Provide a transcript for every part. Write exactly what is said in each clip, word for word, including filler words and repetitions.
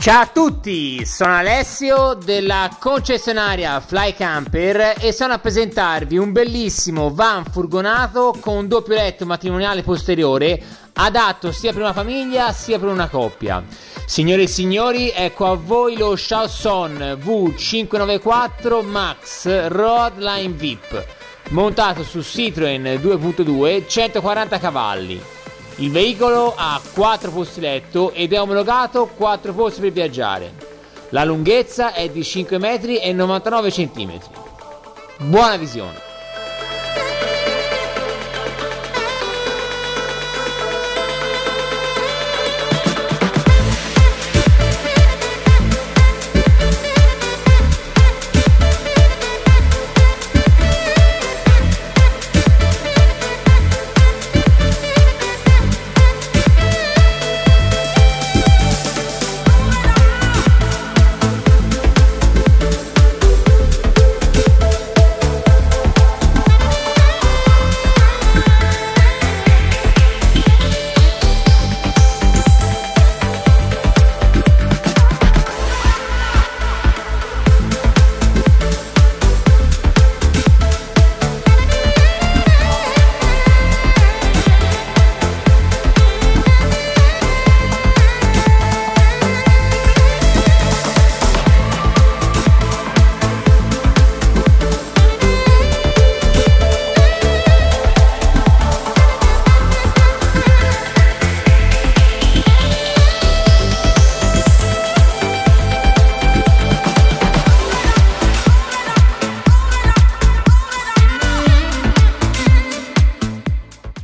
Ciao a tutti, sono Alessio della concessionaria Fly Camper e sono a presentarvi un bellissimo van furgonato con un doppio letto matrimoniale posteriore adatto sia per una famiglia sia per una coppia. Signore e signori, ecco a voi lo Chausson V cinquecentonovantaquattro Max Roadline V I P montato su Citroën due punto due, centoquaranta cavalli. Il veicolo ha quattro posti letto ed è omologato quattro posti per viaggiare. La lunghezza è di cinque metri e novantanove centimetri. Buona visione!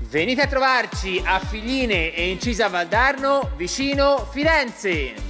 Venite a trovarci a Figline e Incisa Valdarno, vicino Firenze!